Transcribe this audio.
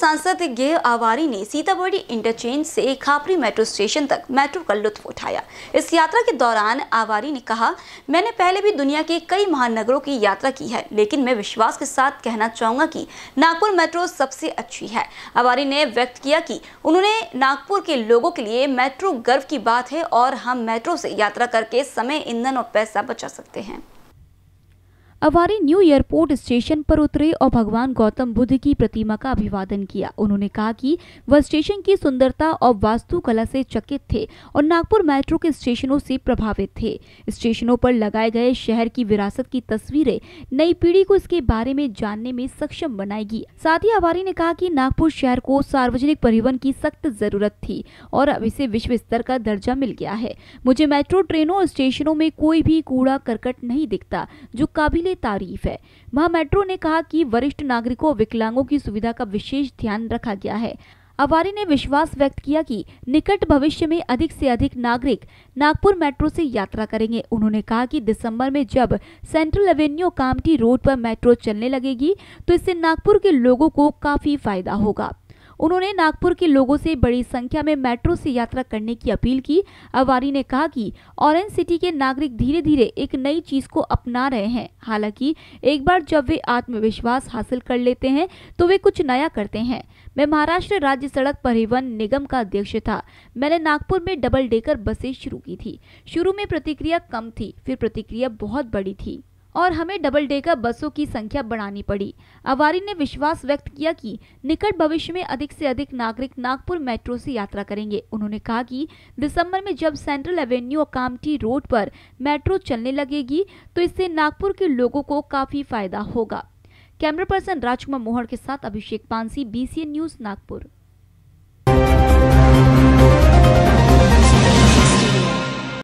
सांसद गे आवारी ने सीतावाड़ी इंटरचेंज से खापरी मेट्रो स्टेशन तक मेट्रो का लुत्फ उठाया। इस यात्रा के दौरान आवारी ने कहा, मैंने पहले भी दुनिया के कई महानगरों की यात्रा की है, लेकिन मैं विश्वास के साथ कहना चाहूँगा कि नागपुर मेट्रो सबसे अच्छी है। आवारी ने व्यक्त किया कि उन्होंने नागपुर के लोगों के लिए मेट्रो गर्व की बात है और हम मेट्रो से यात्रा करके समय, ईंधन और पैसा बचा सकते हैं। आवारी न्यू एयरपोर्ट स्टेशन पर उतरे और भगवान गौतम बुद्ध की प्रतिमा का अभिवादन किया। उन्होंने कहा कि वह स्टेशन की सुंदरता और वास्तुकला से चकित थे और नागपुर मेट्रो के स्टेशनों से प्रभावित थे। स्टेशनों पर लगाए गए शहर की विरासत की तस्वीरें नई पीढ़ी को इसके बारे में जानने में सक्षम बनाएगी। साथ ही आवारी ने कहा कि नागपुर शहर को सार्वजनिक परिवहन की सख्त जरूरत थी और अब इसे विश्व स्तर का दर्जा मिल गया है। मुझे मेट्रो ट्रेनों और स्टेशनों में कोई भी कूड़ा करकट नहीं दिखता, जो काबिल तारीफ है। महा मेट्रो ने कहा कि वरिष्ठ नागरिकों और विकलांगों की सुविधा का विशेष ध्यान रखा गया है। आवारी ने विश्वास व्यक्त किया कि निकट भविष्य में अधिक से अधिक नागरिक नागपुर मेट्रो से यात्रा करेंगे। उन्होंने कहा कि दिसंबर में जब सेंट्रल एवेन्यू कामटी रोड पर मेट्रो चलने लगेगी तो इससे नागपुर के लोगों को काफी फायदा होगा। उन्होंने नागपुर के लोगों से बड़ी संख्या में मेट्रो से यात्रा करने की अपील की। आवारी ने कहा कि ऑरेंज सिटी के नागरिक धीरे धीरे एक नई चीज को अपना रहे हैं। हालांकि एक बार जब वे आत्मविश्वास हासिल कर लेते हैं तो वे कुछ नया करते हैं। मैं महाराष्ट्र राज्य सड़क परिवहन निगम का अध्यक्ष था। मैंने नागपुर में डबल डेकर बसें शुरू की थी। शुरू में प्रतिक्रिया कम थी, फिर प्रतिक्रिया बहुत बड़ी थी और हमें डबल डेकर बसों की संख्या बढ़ानी पड़ी। आवारी ने विश्वास व्यक्त किया कि निकट भविष्य में अधिक से अधिक नागरिक नागपुर मेट्रो से यात्रा करेंगे। उन्होंने कहा कि दिसंबर में जब सेंट्रल एवेन्यू और कामटी रोड पर मेट्रो चलने लगेगी तो इससे नागपुर के लोगों को काफी फायदा होगा। कैमरा पर्सन राजकुमार मोहन के साथ अभिषेक पानसी, INBCN न्यूज, नागपुर।